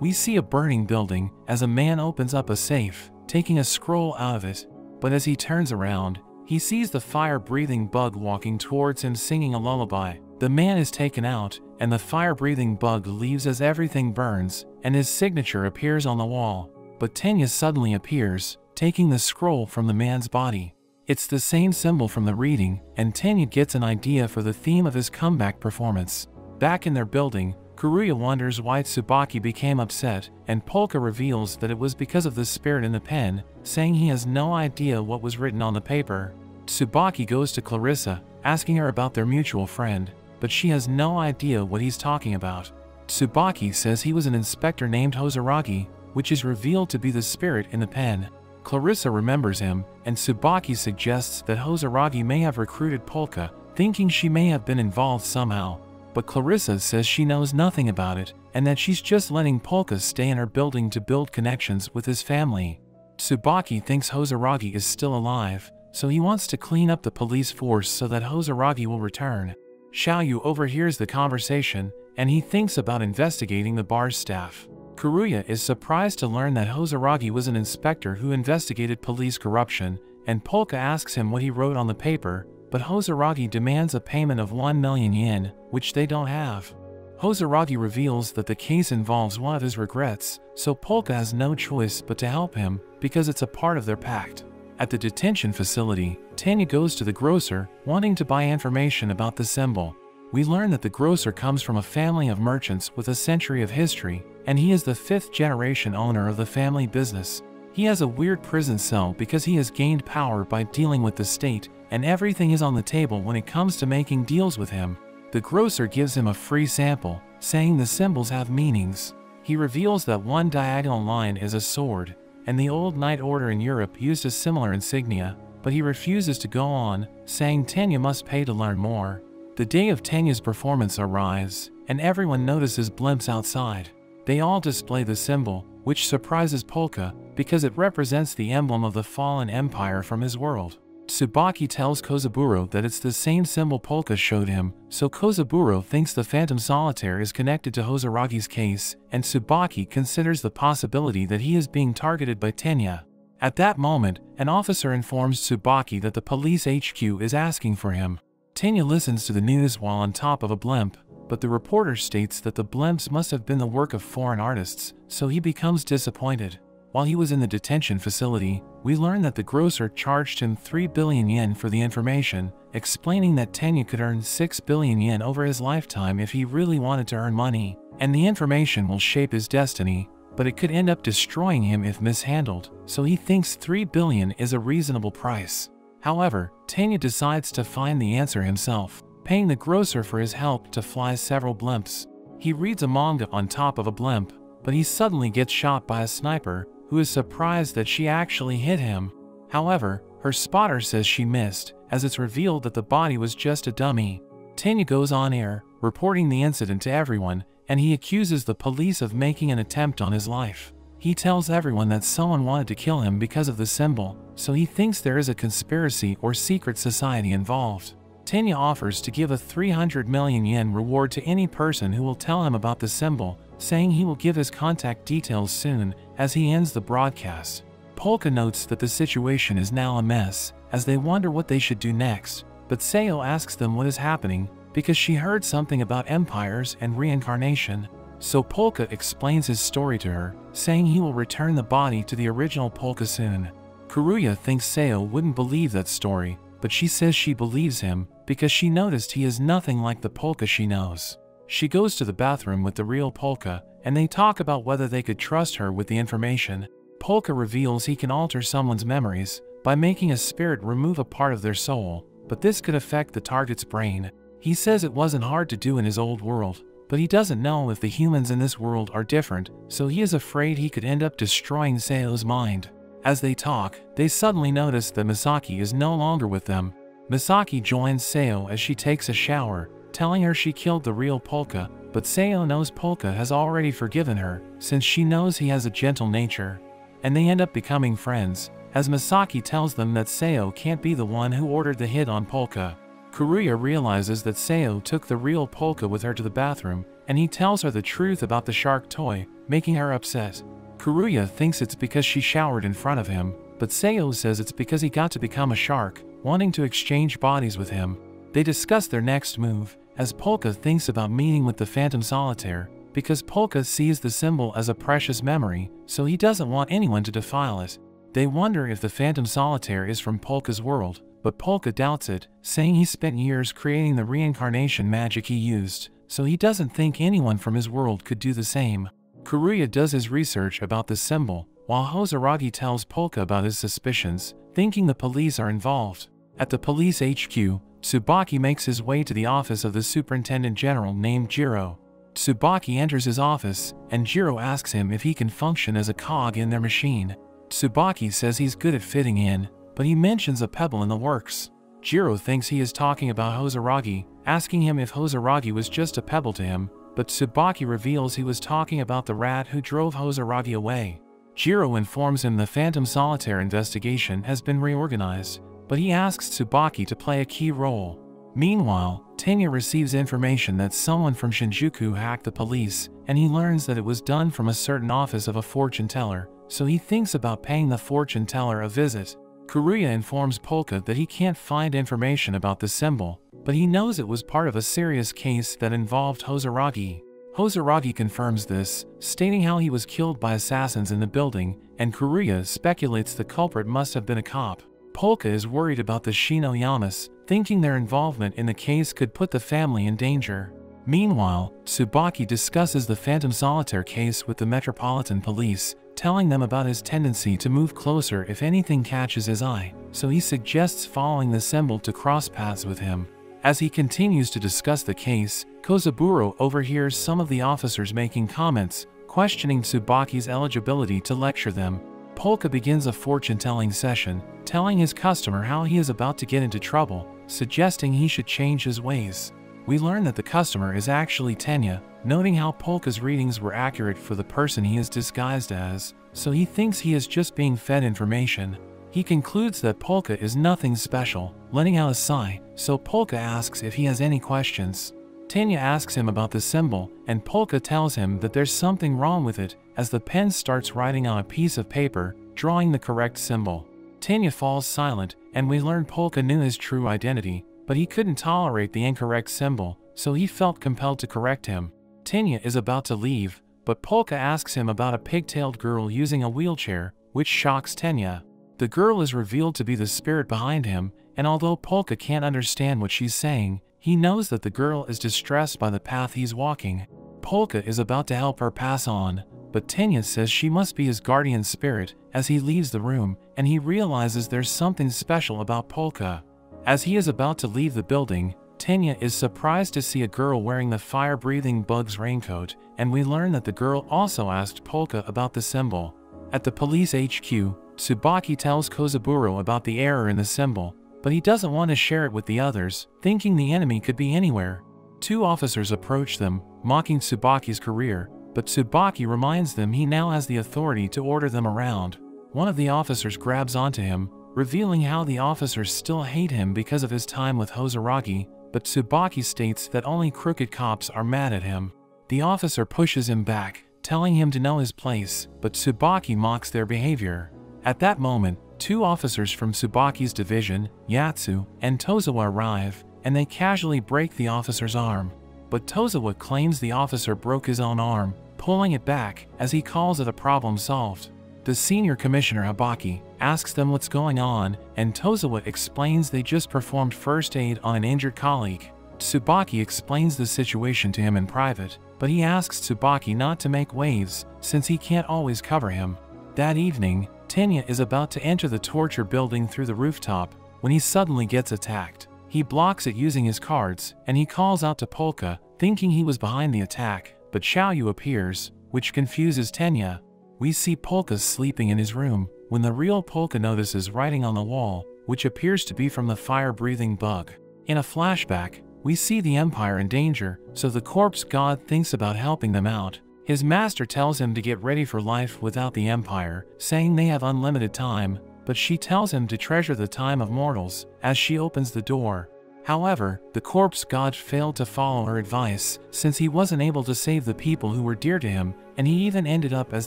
We see a burning building as a man opens up a safe, taking a scroll out of it, but as he turns around, he sees the fire-breathing bug walking towards him singing a lullaby. The man is taken out, and the fire-breathing bug leaves as everything burns, and his signature appears on the wall. But Tenya suddenly appears, taking the scroll from the man's body. It's the same symbol from the reading, and Tenya gets an idea for the theme of his comeback performance. Back in their building, Kuruya wonders why Tsubaki became upset, and Polka reveals that it was because of the spirit in the pen, saying he has no idea what was written on the paper. Tsubaki goes to Clarissa, asking her about their mutual friend, but she has no idea what he's talking about. Tsubaki says he was an inspector named Hozaragi, which is revealed to be the spirit in the pen. Clarissa remembers him, and Tsubaki suggests that Hozaragi may have recruited Polka, thinking she may have been involved somehow. But Clarissa says she knows nothing about it, and that she's just letting Polka stay in her building to build connections with his family. Tsubaki thinks Hozaragi is still alive, so he wants to clean up the police force so that Hozaragi will return. Xiaoyu overhears the conversation, and he thinks about investigating the bar's staff. Kuruya is surprised to learn that Hozaragi was an inspector who investigated police corruption, and Polka asks him what he wrote on the paper, but Hozaragi demands a payment of 1 million yen, which they don't have. Hozaragi reveals that the case involves one of his regrets, so Polka has no choice but to help him, because it's a part of their pact. At the detention facility, Tenya goes to the grocer, wanting to buy information about the symbol. We learn that the grocer comes from a family of merchants with a century of history, and he is the 5th generation owner of the family business. He has a weird prison cell because he has gained power by dealing with the state, and everything is on the table when it comes to making deals with him. The grocer gives him a free sample, saying the symbols have meanings. He reveals that one diagonal line is a sword, and the old Knight Order in Europe used a similar insignia, but he refuses to go on, saying Tenya must pay to learn more. The day of Tenya's performance arrives, and everyone notices blimps outside. They all display the symbol, which surprises Polka, because it represents the emblem of the fallen empire from his world. Tsubaki tells Kozaburo that it's the same symbol Polka showed him, so Kozaburo thinks the Phantom Solitaire is connected to Hozaragi's case, and Tsubaki considers the possibility that he is being targeted by Tenya. At that moment, an officer informs Tsubaki that the police HQ is asking for him. Tenya listens to the news while on top of a blimp, but the reporter states that the blimps must have been the work of foreign artists, so he becomes disappointed. While he was in the detention facility, we learned that the grocer charged him 3 billion yen for the information, explaining that Tenya could earn 6 billion yen over his lifetime if he really wanted to earn money, and the information will shape his destiny, but it could end up destroying him if mishandled, so he thinks 3 billion is a reasonable price. However, Tenya decides to find the answer himself, paying the grocer for his help to fly several blimps. He reads a manga on top of a blimp, but he suddenly gets shot by a sniper, who is surprised that she actually hit him. However, her spotter says she missed, as it's revealed that the body was just a dummy. Tenya goes on air, reporting the incident to everyone, and he accuses the police of making an attempt on his life. He tells everyone that someone wanted to kill him because of the symbol, so he thinks there is a conspiracy or secret society involved. Tenya offers to give a 300 million yen reward to any person who will tell him about the symbol, saying he will give his contact details soon, as he ends the broadcast. Polka notes that the situation is now a mess, as they wonder what they should do next, but Seo asks them what is happening, because she heard something about empires and reincarnation. So Polka explains his story to her, saying he will return the body to the original Polka soon. Kuruya thinks Seo wouldn't believe that story, but she says she believes him, because she noticed he is nothing like the Polka she knows. She goes to the bathroom with the real Polka, and they talk about whether they could trust her with the information. Polka reveals he can alter someone's memories by making a spirit remove a part of their soul, but this could affect the target's brain. He says it wasn't hard to do in his old world, but he doesn't know if the humans in this world are different, so he is afraid he could end up destroying Seo's mind. As they talk, they suddenly notice that Misaki is no longer with them. Misaki joins Seo as she takes a shower, telling her she killed the real Polka, but Seo knows Polka has already forgiven her, since she knows he has a gentle nature. And they end up becoming friends, as Misaki tells them that Seo can't be the one who ordered the hit on Polka. Kuruya realizes that Seo took the real Polka with her to the bathroom, and he tells her the truth about the shark toy, making her upset. Kuruya thinks it's because she showered in front of him, but Seo says it's because he got to become a shark, wanting to exchange bodies with him. They discuss their next move, as Polka thinks about meeting with the Phantom Solitaire, because Polka sees the symbol as a precious memory, so he doesn't want anyone to defile it. They wonder if the Phantom Solitaire is from Polka's world, but Polka doubts it, saying he spent years creating the reincarnation magic he used, so he doesn't think anyone from his world could do the same. Kuruya does his research about the symbol, while Hozaragi tells Polka about his suspicions, thinking the police are involved. At the police HQ, Tsubaki makes his way to the office of the superintendent general named Jiro. Tsubaki enters his office, and Jiro asks him if he can function as a cog in their machine. Tsubaki says he's good at fitting in, but he mentions a pebble in the works. Jiro thinks he is talking about Hozaragi, asking him if Hozaragi was just a pebble to him, but Tsubaki reveals he was talking about the rat who drove Hozaragi away. Jiro informs him the Phantom Solitaire investigation has been reorganized, but he asks Tsubaki to play a key role. Meanwhile, Tenya receives information that someone from Shinjuku hacked the police, and he learns that it was done from a certain office of a fortune teller, so he thinks about paying the fortune teller a visit. Kuruya informs Polka that he can't find information about the symbol, but he knows it was part of a serious case that involved Hozaragi. Hozaragi confirms this, stating how he was killed by assassins in the building, and Kuruya speculates the culprit must have been a cop. Polka is worried about the Shinoyamas, thinking their involvement in the case could put the family in danger. Meanwhile, Tsubaki discusses the Phantom Solitaire case with the Metropolitan Police, telling them about his tendency to move closer if anything catches his eye, so he suggests following the symbol to cross paths with him. As he continues to discuss the case, Kozaburo overhears some of the officers making comments, questioning Tsubaki's eligibility to lecture them. Polka begins a fortune-telling session, telling his customer how he is about to get into trouble, suggesting he should change his ways. We learn that the customer is actually Tenya, noting how Polka's readings were accurate for the person he is disguised as, so he thinks he is just being fed information. He concludes that Polka is nothing special, letting out a sigh, so Polka asks if he has any questions. Tenya asks him about the symbol, and Polka tells him that there's something wrong with it, as the pen starts writing on a piece of paper, drawing the correct symbol. Tenya falls silent, and we learn Polka knew his true identity, but he couldn't tolerate the incorrect symbol, so he felt compelled to correct him. Tenya is about to leave, but Polka asks him about a pigtailed girl using a wheelchair, which shocks Tenya. The girl is revealed to be the spirit behind him, and although Polka can't understand what she's saying, he knows that the girl is distressed by the path he's walking. Polka is about to help her pass on, but Tenya says she must be his guardian spirit as he leaves the room, and he realizes there's something special about Polka. As he is about to leave the building, Tenya is surprised to see a girl wearing the fire-breathing bug's raincoat, and we learn that the girl also asked Polka about the symbol. At the police HQ, Tsubaki tells Kozaburo about the error in the symbol, but he doesn't want to share it with the others, thinking the enemy could be anywhere. Two officers approach them, mocking Tsubaki's career, but Tsubaki reminds them he now has the authority to order them around. One of the officers grabs onto him, revealing how the officers still hate him because of his time with Hozaragi, but Tsubaki states that only crooked cops are mad at him. The officer pushes him back, telling him to know his place, but Tsubaki mocks their behavior. At that moment, two officers from Tsubaki's division, Yatsu and Tozawa, arrive, and they casually break the officer's arm. But Tozawa claims the officer broke his own arm, pulling it back, as he calls it a problem solved. The senior commissioner Habaki asks them what's going on, and Tozawa explains they just performed first aid on an injured colleague. Tsubaki explains the situation to him in private, but he asks Tsubaki not to make waves, since he can't always cover him. That evening, Tenya is about to enter the torture building through the rooftop, when he suddenly gets attacked. He blocks it using his cards, and he calls out to Polka, thinking he was behind the attack, but Xiaoyu appears, which confuses Tenya. We see Polka sleeping in his room, when the real Polka notices writing on the wall, which appears to be from the fire-breathing bug. In a flashback, we see the Empire in danger, so the Corpse God thinks about helping them out. His master tells him to get ready for life without the Empire, saying they have unlimited time, but she tells him to treasure the time of mortals, as she opens the door. However, the Corpse God failed to follow her advice, since he wasn't able to save the people who were dear to him, and he even ended up as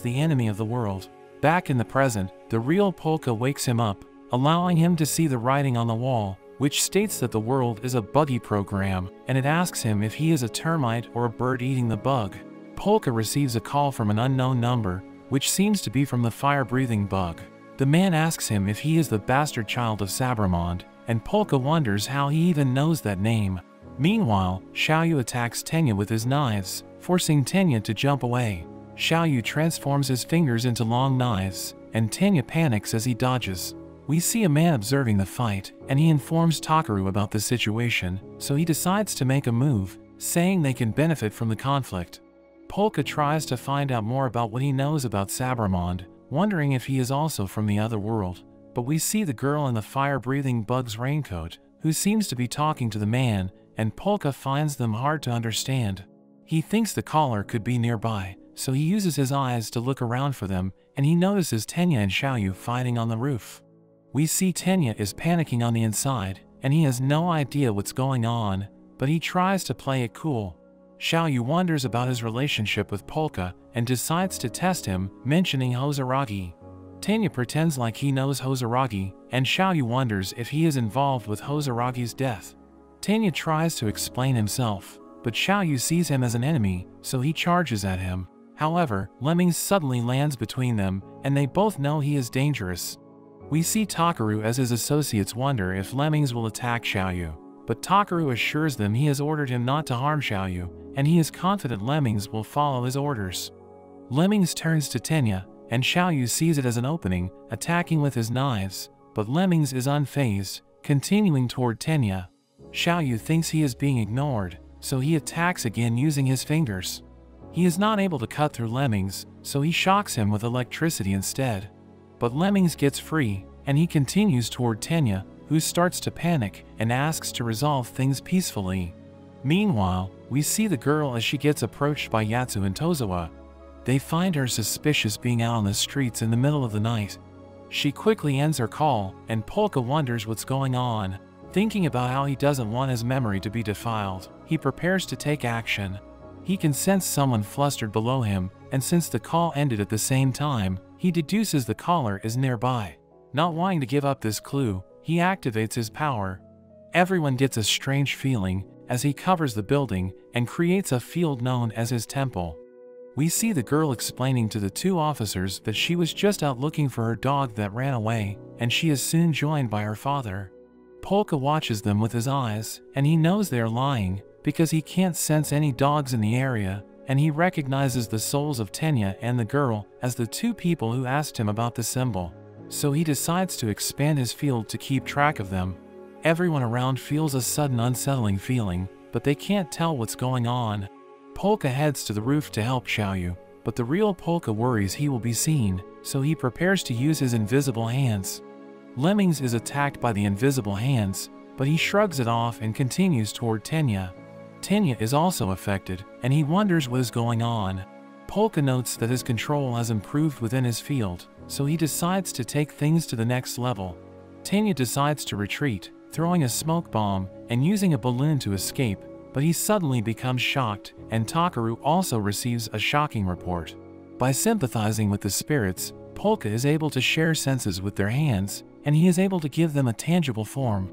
the enemy of the world. Back in the present, the real Polka wakes him up, allowing him to see the writing on the wall, which states that the world is a buggy program, and it asks him if he is a termite or a bird eating the bug. Polka receives a call from an unknown number, which seems to be from the fire-breathing bug. The man asks him if he is the bastard child of Sabramond, and Polka wonders how he even knows that name. Meanwhile, Xiaoyu attacks Tenya with his knives, forcing Tenya to jump away. Xiaoyu transforms his fingers into long knives, and Tenya panics as he dodges. We see a man observing the fight, and he informs Takaru about the situation, so he decides to make a move, saying they can benefit from the conflict. Polka tries to find out more about what he knows about Sabramond, wondering if he is also from the other world, but we see the girl in the fire-breathing bug's raincoat, who seems to be talking to the man, and Polka finds them hard to understand. He thinks the caller could be nearby, so he uses his eyes to look around for them, and he notices Tenya and Xiaoyu fighting on the roof. We see Tenya is panicking on the inside, and he has no idea what's going on, but he tries to play it cool. Xiaoyu wonders about his relationship with Polka, and decides to test him, mentioning Hozaragi. Tenya pretends like he knows Hozaragi, and Xiaoyu wonders if he is involved with Hozaragi's death. Tenya tries to explain himself, but Xiaoyu sees him as an enemy, so he charges at him. However, Lemmings suddenly lands between them, and they both know he is dangerous. We see Takaru as his associates wonder if Lemmings will attack Xiaoyu, but Takaru assures them he has ordered him not to harm Xiaoyu, and he is confident Lemmings will follow his orders. Lemmings turns to Tenya, and Xiaoyu sees it as an opening, attacking with his knives, but Lemmings is unfazed, continuing toward Tenya. Xiaoyu thinks he is being ignored, so he attacks again using his fingers. He is not able to cut through Lemmings, so he shocks him with electricity instead. But Lemmings gets free, and he continues toward Tenya, who starts to panic and asks to resolve things peacefully. Meanwhile, we see the girl as she gets approached by Yatsu and Tozawa. They find her suspicious being out on the streets in the middle of the night. She quickly ends her call, and Polka wonders what's going on. Thinking about how he doesn't want his memory to be defiled, he prepares to take action. He can sense someone flustered below him, and since the call ended at the same time, he deduces the caller is nearby. Not wanting to give up this clue, he activates his power. Everyone gets a strange feeling as he covers the building and creates a field known as his temple. we see the girl explaining to the two officers that she was just out looking for her dog that ran away, and she is soon joined by her father. Polka watches them with his eyes, and he knows they are lying, because he can't sense any dogs in the area, and he recognizes the souls of Tenya and the girl as the two people who asked him about the symbol. So he decides to expand his field to keep track of them. Everyone around feels a sudden unsettling feeling, but they can't tell what's going on. Polka heads to the roof to help Xiaoyu, but the real Polka worries he will be seen, so he prepares to use his invisible hands. Lemmings is attacked by the invisible hands, but he shrugs it off and continues toward Tenya. Tenya is also affected, and he wonders what is going on. Polka notes that his control has improved within his field, so he decides to take things to the next level. Tenya decides to retreat, throwing a smoke bomb and using a balloon to escape, but he suddenly becomes shocked, and Takaru also receives a shocking report. By sympathizing with the spirits, Polka is able to share senses with their hands, and he is able to give them a tangible form.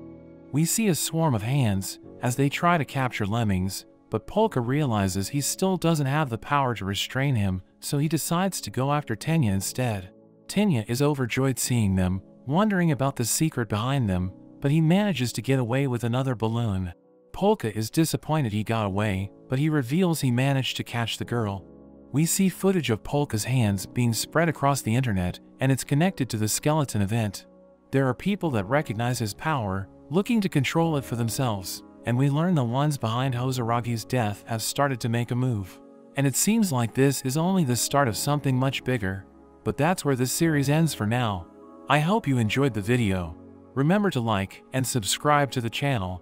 We see a swarm of hands as they try to capture Lemmings, but Polka realizes he still doesn't have the power to restrain him, so he decides to go after Tenya instead. Tenya is overjoyed seeing them, wondering about the secret behind them, but he manages to get away with another balloon. Polka is disappointed he got away, but he reveals he managed to catch the girl. We see footage of Polka's hands being spread across the internet, and it's connected to the skeleton event. There are people that recognize his power, looking to control it for themselves, and we learn the ones behind Hozaragi's death have started to make a move. And it seems like this is only the start of something much bigger. But that's where this series ends for now. I hope you enjoyed the video. Remember to like and subscribe to the channel.